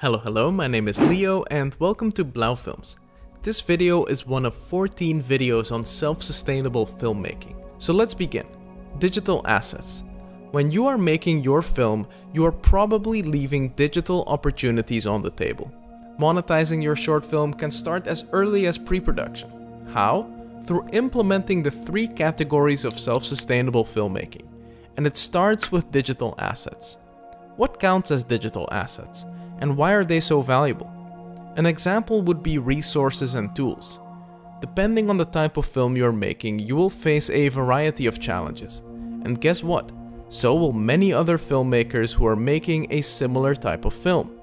Hello, my name is Leo and welcome to Blaufilms. This video is one of 14 videos on self-sustainable filmmaking. So let's begin. Digital assets. When you are making your film, you are probably leaving digital opportunities on the table. Monetizing your short film can start as early as pre-production. How? Through implementing the three categories of self-sustainable filmmaking. And it starts with digital assets. What counts as digital assets? And why are they so valuable? An example would be resources and tools. Depending on the type of film you're making, you will face a variety of challenges. And guess what? So will many other filmmakers who are making a similar type of film.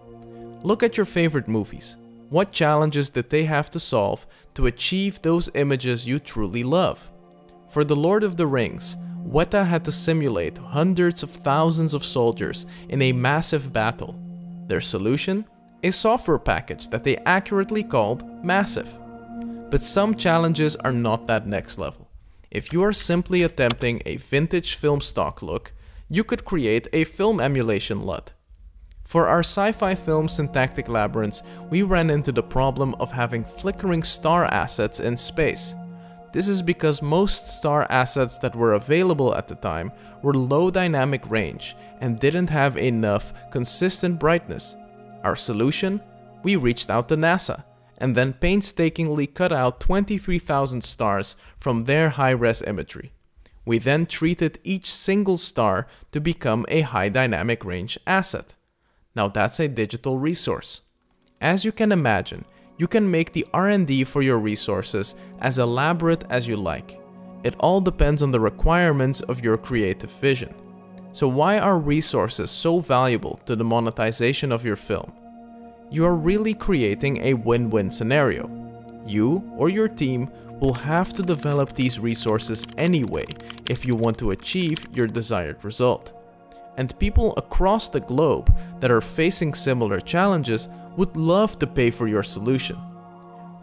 Look at your favorite movies. What challenges did they have to solve to achieve those images you truly love? For The Lord of the Rings, Weta had to simulate hundreds of thousands of soldiers in a massive battle. Their solution? A software package that they accurately called Massive. But some challenges are not that next level. If you are simply attempting a vintage film stock look, you could create a film emulation LUT. For our sci-fi film Syntactic Labyrinths, we ran into the problem of having flickering star assets in space. This is because most star assets that were available at the time were low dynamic range and didn't have enough consistent brightness. Our solution? We reached out to NASA and then painstakingly cut out 23,000 stars from their high-res imagery. We then treated each single star to become a high dynamic range asset. Now that's a digital resource. As you can imagine, you can make the R&D for your resources as elaborate as you like. It all depends on the requirements of your creative vision. So why are resources so valuable to the monetization of your film? You are really creating a win-win scenario. You or your team will have to develop these resources anyway if you want to achieve your desired result. And people across the globe that are facing similar challenges would love to pay for your solution.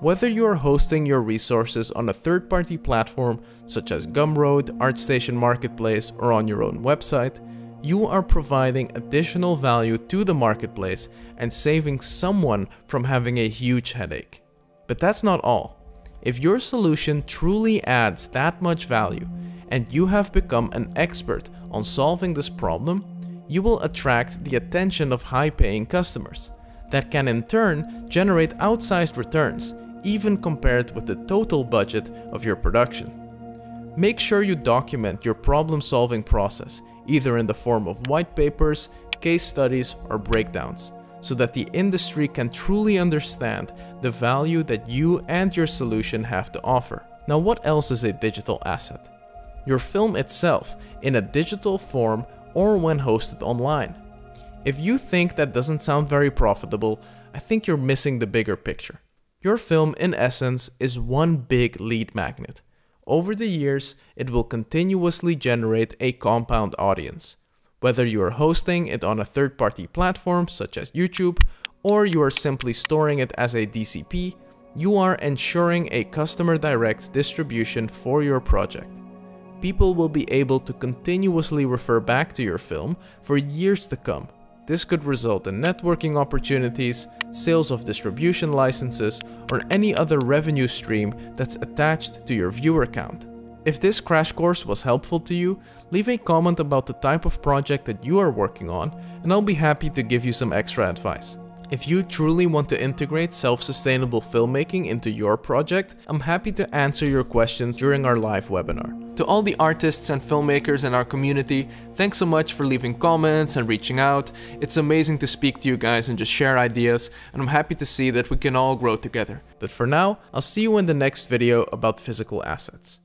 Whether you are hosting your resources on a third-party platform such as Gumroad, ArtStation Marketplace, or on your own website, you are providing additional value to the marketplace and saving someone from having a huge headache. But that's not all. If your solution truly adds that much value and you have become an expert on solving this problem, you will attract the attention of high-paying customers that can in turn generate outsized returns, even compared with the total budget of your production. Make sure you document your problem-solving process, either in the form of white papers, case studies, or breakdowns, so that the industry can truly understand the value that you and your solution have to offer. Now, what else is a digital asset? Your film itself, in a digital form or when hosted online. If you think that doesn't sound very profitable, I think you're missing the bigger picture. Your film, in essence, is one big lead magnet. Over the years, it will continuously generate a compound audience. Whether you are hosting it on a third-party platform such as YouTube, or you are simply storing it as a DCP, you are ensuring a customer-direct distribution for your project. People will be able to continuously refer back to your film for years to come. This could result in networking opportunities, sales of distribution licenses, or any other revenue stream that's attached to your viewer count. If this crash course was helpful to you, leave a comment about the type of project that you are working on, and I'll be happy to give you some extra advice. If you truly want to integrate self-sustainable filmmaking into your project, I'm happy to answer your questions during our live webinar. To all the artists and filmmakers in our community, thanks so much for leaving comments and reaching out. It's amazing to speak to you guys and just share ideas, and I'm happy to see that we can all grow together. But for now, I'll see you in the next video about physical assets.